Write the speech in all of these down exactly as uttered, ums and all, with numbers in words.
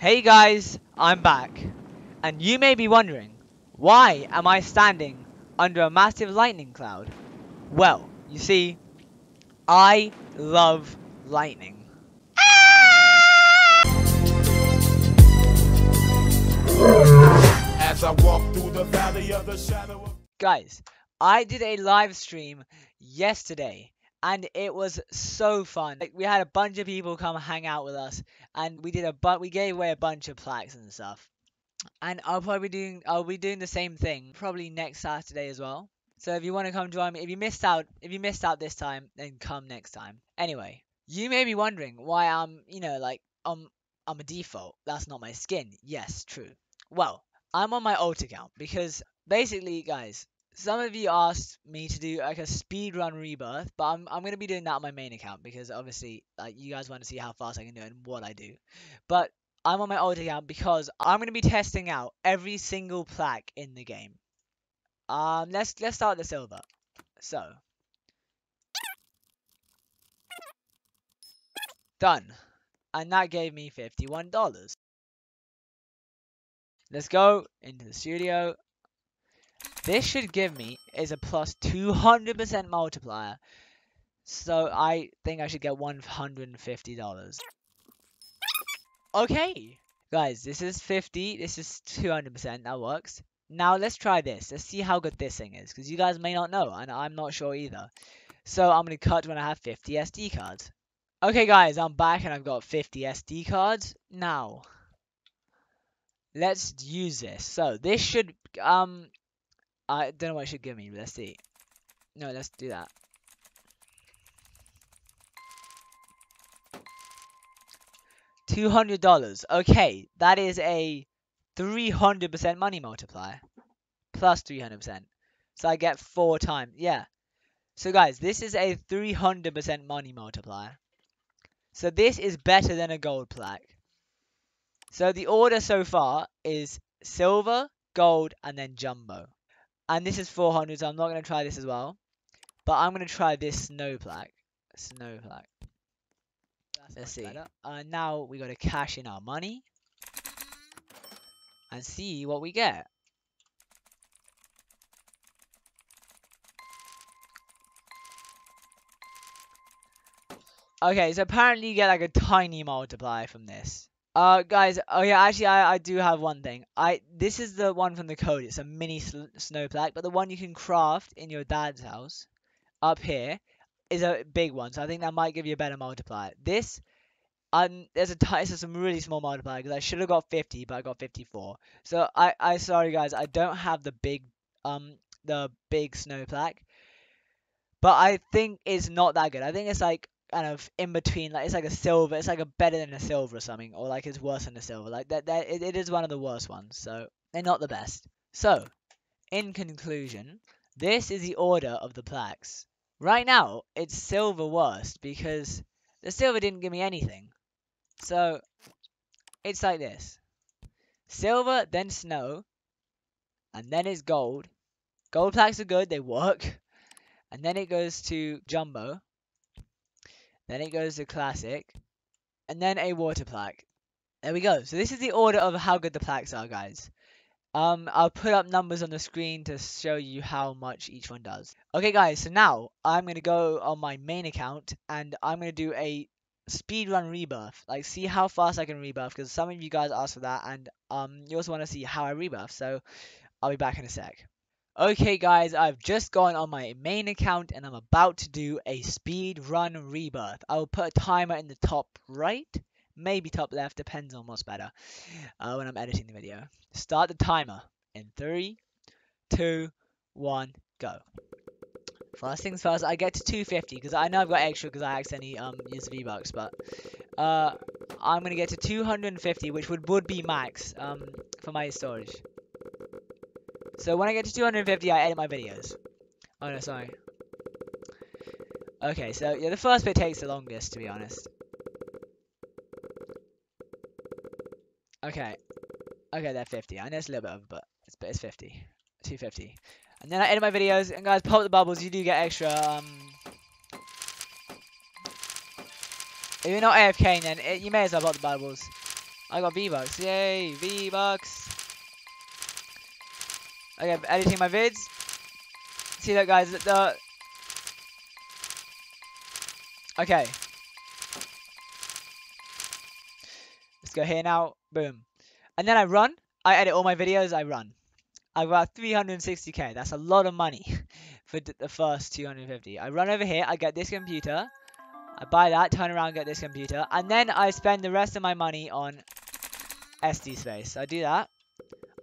Hey guys, I'm back, and you may be wondering, why am I standing under a massive lightning cloud? Well, you see, I love lightning. As I walk through the valley of the shadow of... Guys, I did a live stream yesterday. And it was so fun. Like, we had a bunch of people come hang out with us, and we did a but we gave away a bunch of plaques and stuff. And I'll probably be doing I'll be doing the same thing probably next Saturday as well. So if you want to come join me, if you missed out, if you missed out this time, then come next time. Anyway, you may be wondering why I'm, you know, like I'm I'm a default. That's not my skin. Yes, true. Well, I'm on my alt account because basically, guys, some of you asked me to do like a speedrun rebirth, but I'm, I'm going to be doing that on my main account because obviously like you guys want to see how fast I can do it and what I do. But I'm on my old account because I'm going to be testing out every single plaque in the game. Um, let's let's start the silver. So. Done. And that gave me fifty-one dollars. Let's go into the studio. This should give me is a plus two hundred percent multiplier, so I think I should get one hundred fifty dollars. Okay, guys, this is fifty, this is two hundred percent, that works. Now let's try this, let's see how good this thing is, because you guys may not know, and I'm not sure either. So I'm going to cut when I have fifty S D cards. Okay guys, I'm back and I've got fifty S D cards. Now, let's use this. So this should, um... I don't know what it should give me, but let's see. No, let's do that. two hundred dollars. Okay, that is a three hundred percent money multiplier. Plus three hundred percent. So I get four times. Yeah. So guys, this is a three hundred percent money multiplier. So this is better than a gold plaque. So the order so far is silver, gold, and then jumbo. And this is four hundred, so I'm not going to try this as well. But I'm going to try this snow plaque. Snow plaque. That's Let's see. And uh, now we got to cash in our money. And see what we get. Okay, so apparently you get like a tiny multiplier from this. Uh, guys, oh yeah, actually, I, I do have one thing. I This is the one from the code. It's a mini snow plaque, but the one you can craft in your dad's house up here is a big one, so I think that might give you a better multiplier. This, um, there's a this is some really small multiplier, because I should have got fifty, but I got fifty-four. So, I, I sorry, guys, I don't have the big, um, the big snow plaque, but I think it's not that good. I think it's like... kind of in between, like it's like a silver, it's like a better than a silver or something, or like it's worse than a silver, like that, that it, it is one of the worst ones, so they're not the best. So in conclusion, this is the order of the plaques right now. It's silver worst because the silver didn't give me anything, so it's like this: silver, then snow, and then it's gold. Gold plaques are good, they work, and then it goes to jumbo. Then it goes to classic, and then a water plaque. There we go. So this is the order of how good the plaques are, guys. Um, I'll put up numbers on the screen to show you how much each one does. Okay, guys, so now I'm going to go on my main account, and I'm going to do a speedrun rebirth. Like, see how fast I can rebirth, because some of you guys asked for that, and um, you also want to see how I rebirth, so I'll be back in a sec. Okay guys, I've just gone on my main account and I'm about to do a speedrun rebirth. I'll put a timer in the top right, maybe top left, depends on what's better uh, when I'm editing the video. Start the timer in three, two, one, go. First things first, I get to two fifty because I know I've got extra because I accidentally um, used V-Bucks, but uh, I'm going to get to two hundred fifty, which would, would be max um, for my storage. So when I get to two hundred fifty, I edit my videos. Oh no, sorry. Okay, so yeah, the first bit takes the longest, to be honest. Okay. Okay, they're fifty. I know it's a little bit over, but it's, but it's fifty. two fifty. And then I edit my videos, and guys, pop the bubbles, you do get extra, um... If you're not A F K, then it, you may as well pop the bubbles. I got V-Bucks. Yay, V-Bucks. Okay, I'm editing my vids. See that, guys. The... Okay. Let's go here now. Boom. And then I run. I edit all my videos. I run. I've got three hundred sixty K. That's a lot of money for the first two hundred fifty. I run over here. I get this computer. I buy that, turn around, get this computer, and then I spend the rest of my money on S D space. So I do that.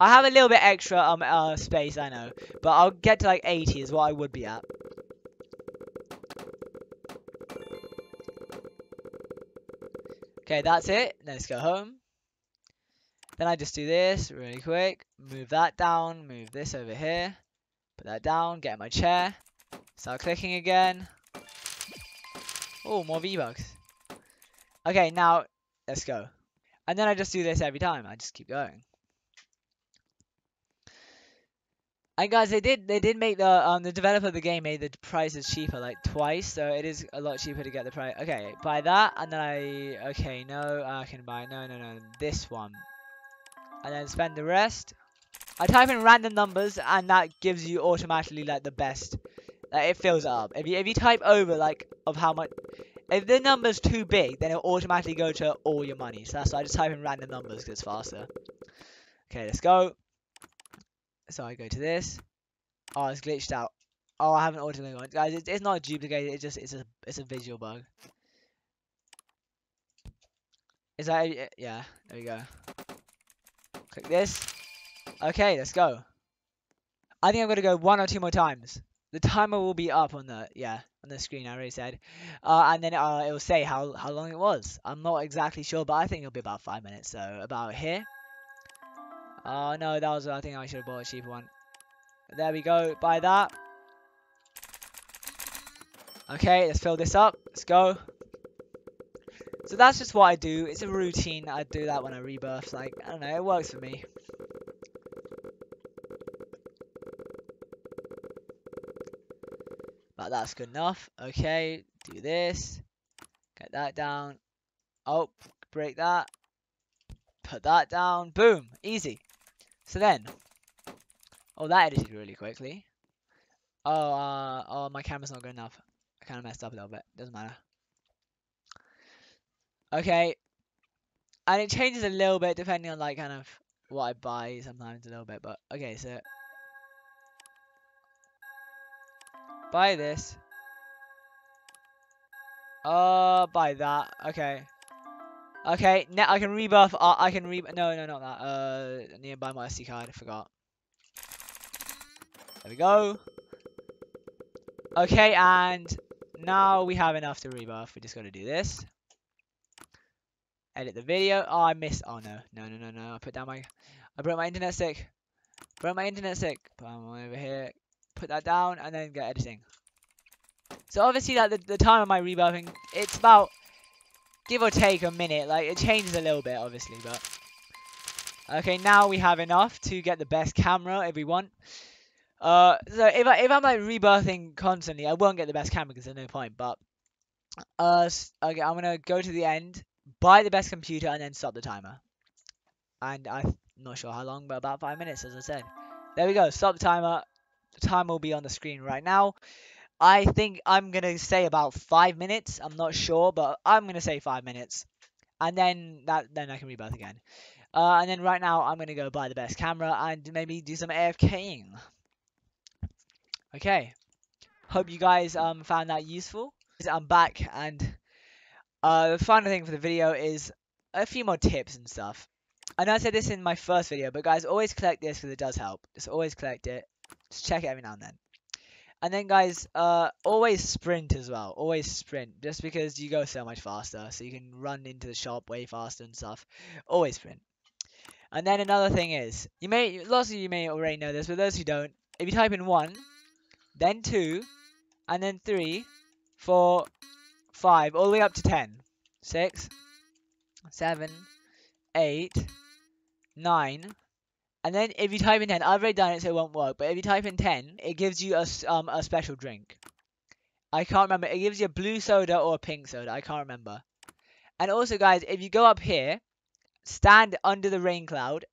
I have a little bit extra um uh, space, I know, but I'll get to like eighty is what I would be at. Okay, that's it. Let's go home. Then I just do this really quick. Move that down. Move this over here. Put that down. Get in my chair. Start clicking again. Oh, more V-Bucks. Okay, now, let's go. And then I just do this every time. I just keep going. And guys, they did they did make the, um, the developer of the game made the prices cheaper, like, twice. So it is a lot cheaper to get the price. Okay, buy that, and then I, okay, no, I can buy, no, no, no, this one. And then spend the rest. I type in random numbers, and that gives you automatically, like, the best. Like, it fills it up. If you, if you type over, like, of how much... If the number's too big, then it'll automatically go to all your money. So that's why I just type in random numbers, because it's faster. Okay, let's go. So I go to this. Oh, it's glitched out. Oh, I haven't automatically gone. Guys, it's, it's not duplicated. It's just, it's a, it's a visual bug. Is that... Yeah, there we go. Click this. Okay, let's go. I think I'm going to go one or two more times. The timer will be up on the, yeah, on the screen, I already said. Uh, and then uh, it will say how, how long it was. I'm not exactly sure, but I think it'll be about five minutes. So, about here. Oh, uh, no, that was, I think I should have bought a cheaper one. There we go. Buy that. Okay, let's fill this up. Let's go. So, that's just what I do. It's a routine. I do that when I rebirth. Like, I don't know. It works for me. That's good enough. Okay, do this. Get that down. Oh, break that. Put that down. Boom. Easy. So then. Oh, that edited really quickly. Oh, uh, oh, my camera's not good enough. I kind of messed up a little bit. Doesn't matter. Okay. And it changes a little bit depending on like kind of what I buy sometimes a little bit. But okay, so. Buy this. Uh, buy that. Okay. Okay, now I can rebuff. Uh, I can re. No, no, not that. Uh, I need to buy my S D card. I forgot. There we go. Okay, and now we have enough to rebuff. We just got to do this. Edit the video. Oh, I missed. Oh no, no, no, no, no. I put down my. I broke my internet stick. Broke my internet stick. Put one over here. Put that down and then get editing. So obviously like the, the time of my rebirthing, it's about give or take a minute. Like it changes a little bit obviously, but okay, now we have enough to get the best camera if we want. Uh so if I if I'm like rebirthing constantly, I won't get the best camera because there's no point, but uh okay, I'm gonna go to the end, buy the best computer and then stop the timer. And I'm not sure how long, but about five minutes as I said. There we go, stop the timer. The time will be on the screen right now. I think I'm going to say about five minutes. I'm not sure, but I'm going to say five minutes. And then that, then I can rebirth again. Uh, and then right now, I'm going to go buy the best camera and maybe do some AFKing. Okay. Hope you guys um found that useful. I'm back, and uh, the final thing for the video is a few more tips and stuff. I know I said this in my first video, but guys, always collect this because it does help. Just always collect it. Just check it every now and then. And then, guys, uh, always sprint as well. Always sprint. Just because you go so much faster. So you can run into the shop way faster and stuff. Always sprint. And then another thing is, you may, lots of you may already know this, but those who don't, if you type in one, then two, and then three, four, five, all the way up to ten. Six, seven, eight, nine. And then if you type in ten, I've already done it so it won't work, but if you type in ten, it gives you a, um, a special drink. I can't remember. It gives you a blue soda or a pink soda. I can't remember. And also, guys, if you go up here, stand under the rain cloud.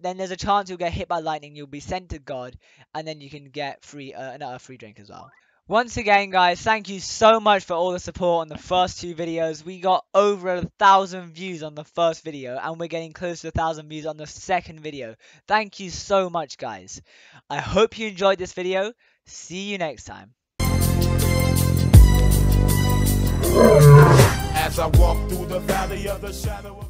Then there's a chance you'll get hit by lightning. You'll be sent to God, and then you can get free uh, another free drink as well. Once again, guys, thank you so much for all the support on the first two videos. We got over a thousand views on the first video, and we're getting close to a thousand views on the second video. Thank you so much, guys. I hope you enjoyed this video. See you next time. As I walk through the valley of the shadow of